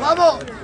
¡Vamos!